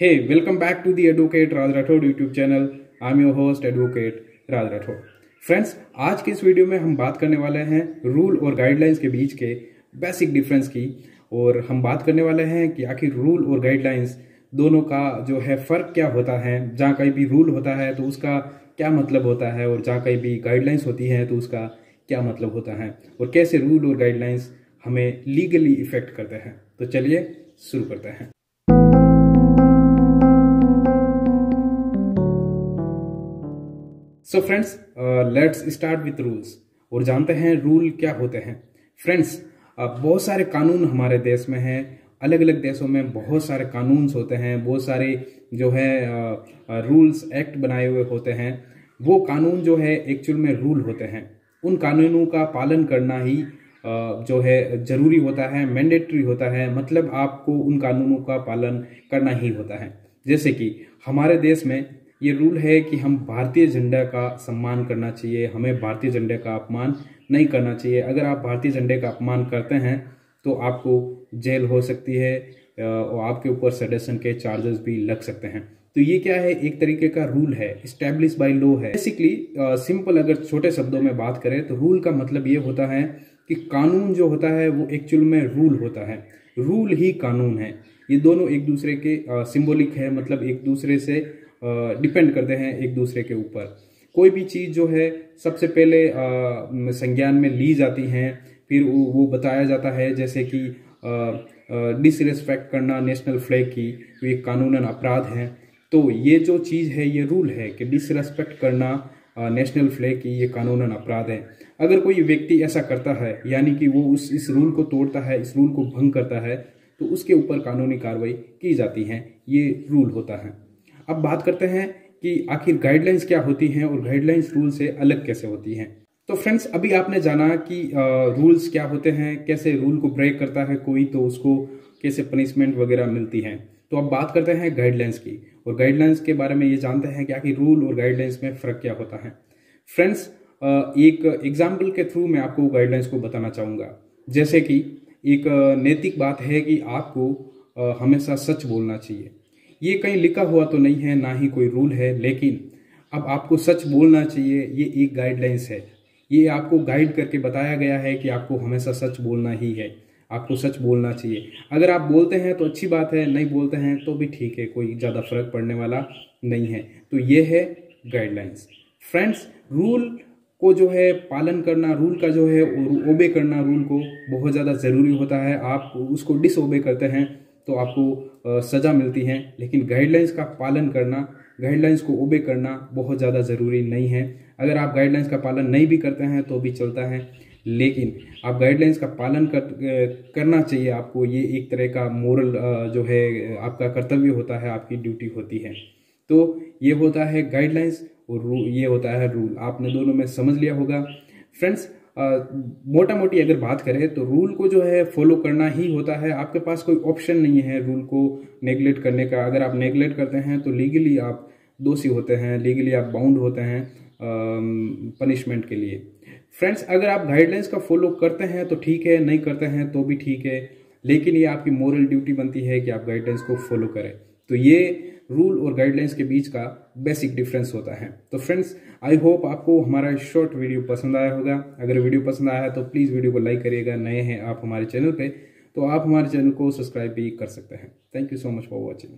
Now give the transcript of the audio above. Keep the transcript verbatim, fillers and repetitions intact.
Hey, welcome back to the Advocate Raj Rathore YouTube channel. I'm your host Advocate Raj Rathore. Friends, आज के इस video में हम बात करने वाले हैं रूल और गाइडलाइंस के बीच के बेसिक डिफरेंस की, और हम बात करने वाले हैं कि आखिर रूल और गाइडलाइंस दोनों का जो है फ़र्क क्या होता है। जहाँ कहीं भी रूल होता है तो उसका क्या मतलब होता है, और जहाँ कहीं भी गाइडलाइंस होती है तो उसका क्या मतलब होता है, और कैसे रूल और गाइडलाइंस हमें लीगली इफेक्ट करते हैं। तो चलिए शुरू करते हैं। So friends, let's start with rules, और जानते हैं रूल क्या होते हैं। फ्रेंड्स, uh, बहुत सारे कानून हमारे देश में हैं, अलग अलग देशों में बहुत सारे कानून्स होते हैं, बहुत सारे जो है रूल्स uh, एक्ट uh, बनाए हुए होते हैं। वो कानून जो है एक्चुअल में रूल होते हैं। उन कानूनों का पालन करना ही uh, जो है ज़रूरी होता है, मैंडेटरी होता है, मतलब आपको उन कानूनों का पालन करना ही होता है। जैसे कि हमारे देश में ये रूल है कि हम भारतीय झंडे का सम्मान करना चाहिए, हमें भारतीय झंडे का अपमान नहीं करना चाहिए। अगर आप भारतीय झंडे का अपमान करते हैं तो आपको जेल हो सकती है और आपके ऊपर सेडेशन के चार्जेस भी लग सकते हैं। तो ये क्या है, एक तरीके का रूल है, इस्टेब्लिश बाय लॉ है। बेसिकली सिंपल अगर छोटे शब्दों में बात करें तो रूल का मतलब ये होता है कि कानून जो होता है वो एक्चुअल में रूल होता है, रूल ही कानून है। ये दोनों एक दूसरे के सिम्बोलिक है, मतलब एक दूसरे से डिपेंड uh, करते हैं एक दूसरे के ऊपर। कोई भी चीज़ जो है सबसे पहले uh, संज्ञान में ली जाती हैं, फिर वो, वो बताया जाता है। जैसे कि डिसरेस्पेक्ट uh, uh, करना नेशनल फ्लैग की, तो ये कानूनन अपराध है। तो ये जो चीज़ है ये रूल है कि डिसरेस्पेक्ट करना uh, नेशनल फ्लैग की ये कानूनन अपराध है। अगर कोई व्यक्ति ऐसा करता है, यानी कि वो उस इस रूल को तोड़ता है, इस रूल को भंग करता है, तो उसके ऊपर कानूनी कार्रवाई की जाती है। ये रूल होता है। अब बात करते हैं कि आखिर गाइडलाइंस क्या होती हैं और गाइडलाइंस रूल से अलग कैसे होती हैं। तो फ्रेंड्स, अभी आपने जाना कि रूल्स क्या होते हैं, कैसे रूल को ब्रेक करता है कोई तो उसको कैसे पनिशमेंट वगैरह मिलती है। तो अब बात करते हैं गाइडलाइंस की, और गाइडलाइंस के बारे में ये जानते हैं कि आखिर रूल और गाइडलाइंस में फ़र्क क्या होता है। फ्रेंड्स, एक एग्जाम्पल के थ्रू मैं आपको गाइडलाइंस को बताना चाहूँगा। जैसे कि एक नैतिक बात है कि आपको हमेशा सच बोलना चाहिए। ये कहीं लिखा हुआ तो नहीं है, ना ही कोई रूल है, लेकिन अब आपको सच बोलना चाहिए, ये एक गाइडलाइंस है। ये आपको गाइड करके बताया गया है कि आपको हमेशा सच बोलना ही है, आपको सच बोलना चाहिए। अगर आप बोलते हैं तो अच्छी बात है, नहीं बोलते हैं तो भी ठीक है, कोई ज़्यादा फर्क पड़ने वाला नहीं है। तो ये है गाइडलाइंस। फ्रेंड्स, रूल को जो है पालन करना, रूल का जो है ओबे करना, रूल को बहुत ज़्यादा ज़रूरी होता है। आप उसको डिसओबे करते हैं तो आपको सज़ा मिलती है, लेकिन गाइडलाइंस का पालन करना, गाइडलाइंस को ओबे करना बहुत ज़्यादा ज़रूरी नहीं है। अगर आप गाइडलाइंस का पालन नहीं भी करते हैं तो भी चलता है, लेकिन आप गाइडलाइंस का पालन कर, करना चाहिए आपको। ये एक तरह का मोरल जो है आपका कर्तव्य होता है, आपकी ड्यूटी होती है। तो ये होता है गाइडलाइंस, और ये होता है रूल। आपने दोनों में समझ लिया होगा। फ्रेंड्स, मोटा मोटी अगर बात करें तो रूल को जो है फॉलो करना ही होता है, आपके पास कोई ऑप्शन नहीं है रूल को नेगलेक्ट करने का। अगर आप नेगलेक्ट करते हैं तो लीगली आप दोषी होते हैं, लीगली आप बाउंड होते हैं पनिशमेंट के लिए। फ्रेंड्स, अगर आप गाइडलाइंस का फॉलो करते हैं तो ठीक है, नहीं करते हैं तो भी ठीक है, लेकिन ये आपकी मोरल ड्यूटी बनती है कि आप गाइडलाइंस को फॉलो करें। तो ये रूल और गाइडलाइंस के बीच का बेसिक डिफरेंस होता है। तो फ्रेंड्स, आई होप आपको हमारा शॉर्ट वीडियो पसंद आया होगा। अगर वीडियो पसंद आया है तो प्लीज़ वीडियो को लाइक करिएगा। नए हैं आप हमारे चैनल पे तो आप हमारे चैनल को सब्सक्राइब भी कर सकते हैं। Thank you so much for watching.